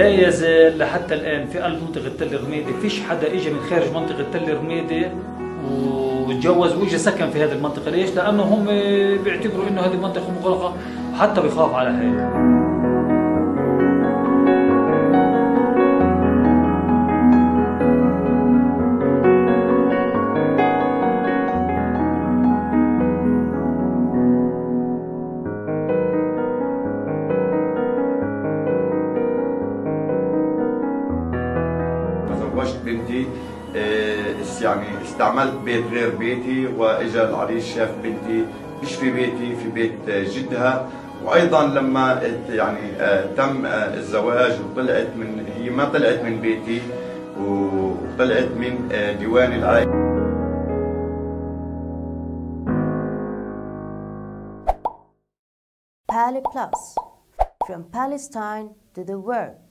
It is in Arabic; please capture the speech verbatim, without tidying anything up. لا يزال لحتى الآن في قلب منطقة تل رميدة فيش حدا إجا من خارج منطقة تل رميدة وتجوز وإجا سكن في هذه المنطقة. ليش؟ لأنه هم بيعتبروا إنه هذه المنطقة مغلقة وحتى بيخاف على حياته. تزوجت بنتي، يعني استعملت بيت غير بيتي، واجا العريس شاف بنتي مش في بيتي، في بيت جدها. وايضا لما يعني تم الزواج وطلعت من، هي ما طلعت من بيتي وطلعت من ديوان العائله. PalPlus from Palestine to the world.